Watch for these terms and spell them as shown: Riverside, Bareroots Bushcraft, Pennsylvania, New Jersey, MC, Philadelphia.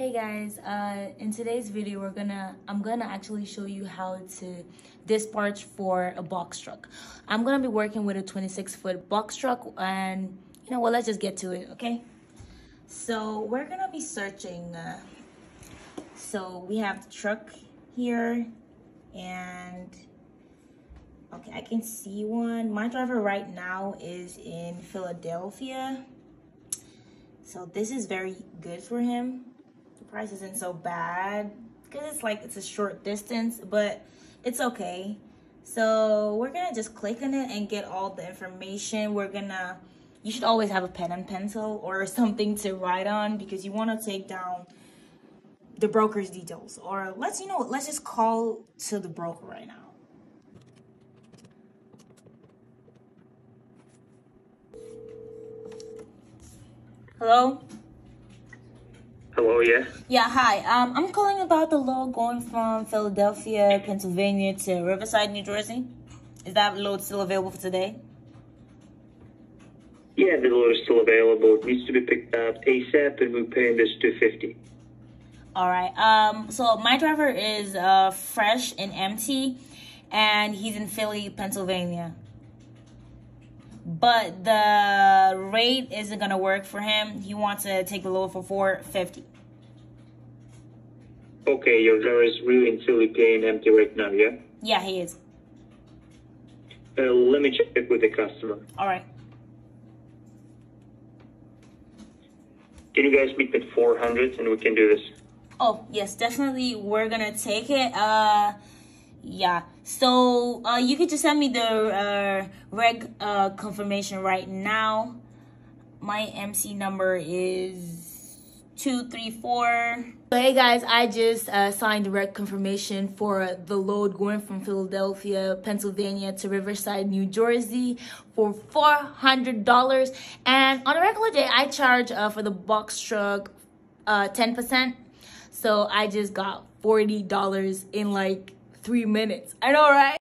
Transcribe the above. Hey guys, in today's video I'm gonna actually show you how to dispatch for a box truck. I'm gonna be working with a 26-foot box truck, and you know what, let's just get to it, okay? So we're gonna be searching. So we have the truck here, and okay, I can see one. My driver right now is in Philadelphia, so this is very good for him. Price isn't so bad because it's a short distance, but it's okay. So we're gonna just click on it and get all the information. You should always have a pen and pencil or something to write on, because you want to take down the broker's details, or let's just call to the broker right now. Hello? Hello, yeah? Yeah, hi. I'm calling about the load going from Philadelphia, Pennsylvania to Riverside, New Jersey. Is that load still available for today? Yeah, the load is still available. It needs to be picked up ASAP, and we're paying this $250. All right. So my driver is fresh and empty, and he's in Philly, Pennsylvania. But the rate isn't going to work for him. He wants to take the load for $450. Okay, your driver is really in Philly paying empty right now, yeah? Yeah, he is. Let me check with the customer. All right. Can you guys meet at $400 and we can do this? Oh, yes, definitely. We're going to take it. Yeah, so you could just send me the reg confirmation right now. My MC number is 234. So hey guys, I just signed the reg confirmation for the load going from Philadelphia, Pennsylvania to Riverside, New Jersey for $400. And on a regular day, I charge for the box truck 10%. So I just got $40 in like 3 minutes. I know, right?